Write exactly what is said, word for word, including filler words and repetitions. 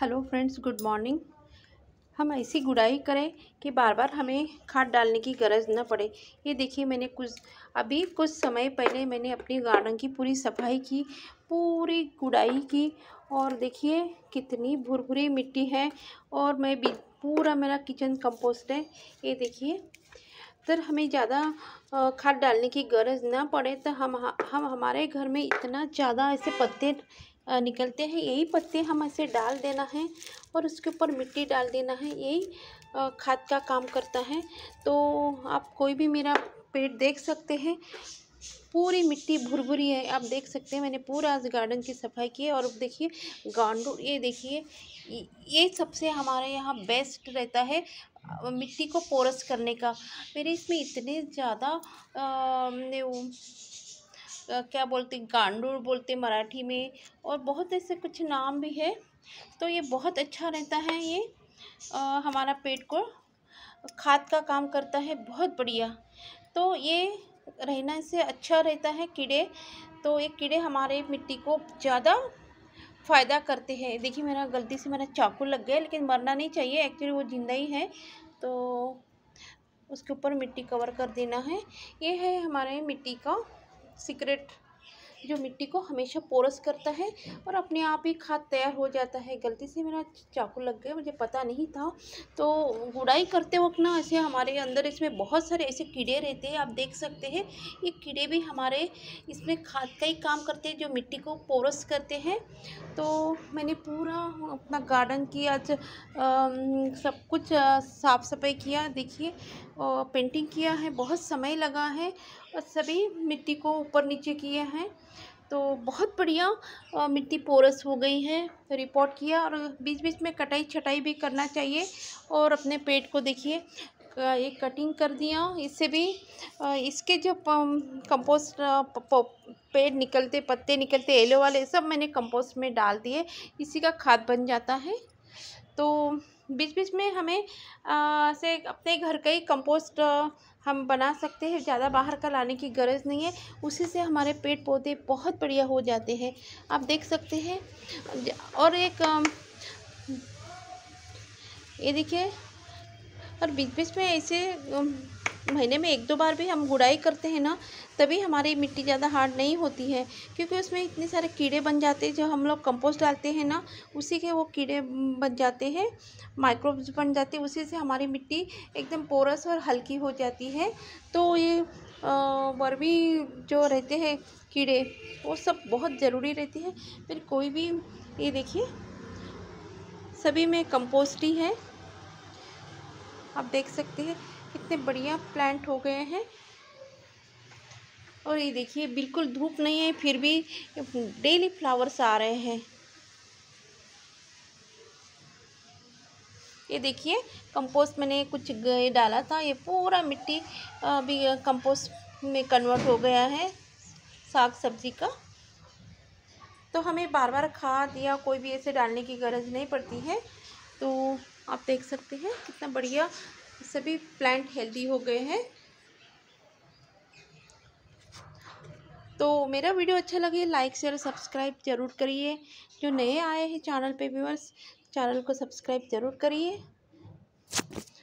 Hello friends, good morning. हम ऐसी गुड़ाई करें कि बार बार हमें खाद डालने की गरज न पड़े। ये देखिए, मैंने कुछ अभी कुछ समय पहले मैंने अपने गार्डन की पूरी सफाई की, पूरी गुड़ाई की और देखिए कितनी भुरभुरी मिट्टी है। और मैं भी पूरा मेरा किचन कंपोस्ट है। ये देखिए, तर हमें ज़्यादा खाद डालने की गरज ना पड़े तो हम हम हमारे घर में इतना ज़्यादा ऐसे पत्ते निकलते हैं, यही पत्ते हम ऐसे डाल देना है और उसके ऊपर मिट्टी डाल देना है। यही खाद का काम करता है। तो आप कोई भी मेरा पेड़ देख सकते हैं, पूरी मिट्टी भुरभुरी है। आप देख सकते हैं मैंने पूरा आज गार्डन की सफाई की है। और देखिए गांडू, ये देखिए, ये सबसे हमारे यहाँ बेस्ट रहता है मिट्टी को पोरस करने का। मेरे इसमें इतने ज़्यादा क्या बोलते, गांडूर बोलते मराठी में, और बहुत ऐसे कुछ नाम भी है। तो ये बहुत अच्छा रहता है। ये आ, हमारा पेट को खाद का काम करता है, बहुत बढ़िया। तो ये रहना से अच्छा रहता है। कीड़े, तो ये कीड़े हमारे मिट्टी को ज़्यादा फ़ायदा करते हैं। देखिए मेरा गलती से मेरा चाकू लग गया, लेकिन मरना नहीं चाहिए, एक्चुअली वो जिंदा ही है। तो उसके ऊपर मिट्टी कवर कर देना है। ये है हमारे मिट्टी का सीक्रेट, जो मिट्टी को हमेशा पोरस करता है और अपने आप ही खाद तैयार हो जाता है। गलती से मेरा चाकू लग गया, मुझे पता नहीं था। तो गुड़ाई करते वक्त ना ऐसे हमारे अंदर इसमें बहुत सारे ऐसे कीड़े रहते हैं, आप देख सकते हैं। ये कीड़े भी हमारे इसमें खाद का ही काम करते हैं, जो मिट्टी को पोरस करते हैं। तो मैंने पूरा अपना गार्डन की आज आ, सब कुछ साफ़ सफाई किया। देखिए पेंटिंग किया है, बहुत समय लगा है और सभी मिट्टी को ऊपर नीचे किए हैं। तो बहुत बढ़िया मिट्टी पोरस हो गई है, तो रिपोर्ट किया। और बीच बीच में कटाई छटाई भी करना चाहिए। और अपने पेट को देखिए, ये कटिंग कर दिया, इससे भी इसके जो कंपोस्ट पेड़ निकलते, पत्ते निकलते येलो वाले, सब मैंने कंपोस्ट में डाल दिए। इसी का खाद बन जाता है। तो बीच बीच में हमें ऐसे अपने घर का ही कंपोस्ट हम बना सकते हैं, ज़्यादा बाहर का लाने की गरज नहीं है। उसी से हमारे पेड़ पौधे बहुत बढ़िया हो जाते हैं, आप देख सकते हैं। और एक ये देखिए, और बीच बीच में ऐसे महीने में एक दो बार भी हम गुड़ाई करते हैं ना, तभी हमारी मिट्टी ज़्यादा हार्ड नहीं होती है, क्योंकि उसमें इतने सारे कीड़े बन जाते हैं। जो हम लोग कंपोस्ट डालते हैं ना, उसी के वो कीड़े बन जाते हैं, माइक्रोब्स बन जाते हैं। उसी से हमारी मिट्टी एकदम पोरस और हल्की हो जाती है। तो ये वर्मी जो रहते हैं कीड़े, वो सब बहुत ज़रूरी रहती है। फिर कोई भी, ये देखिए सभी में कंपोस्ट ही है, आप देख सकते हैं कितने बढ़िया प्लांट हो गए हैं। और ये देखिए बिल्कुल धूप नहीं है, फिर भी डेली फ्लावर्स आ रहे हैं। ये देखिए कंपोस्ट मैंने कुछ डाला था, ये पूरा मिट्टी अभी कंपोस्ट में कन्वर्ट हो गया है साग सब्जी का। तो हमें बार बार खाद या कोई भी ऐसे डालने की गरज नहीं पड़ती है। तो आप देख सकते हैं कितना बढ़िया सभी प्लांट हेल्दी हो गए हैं। तो मेरा वीडियो अच्छा लगे, लाइक शेयर सब्सक्राइब जरूर करिए। जो नए आए हैं चैनल पे व्यूअर्स, चैनल को सब्सक्राइब जरूर करिए।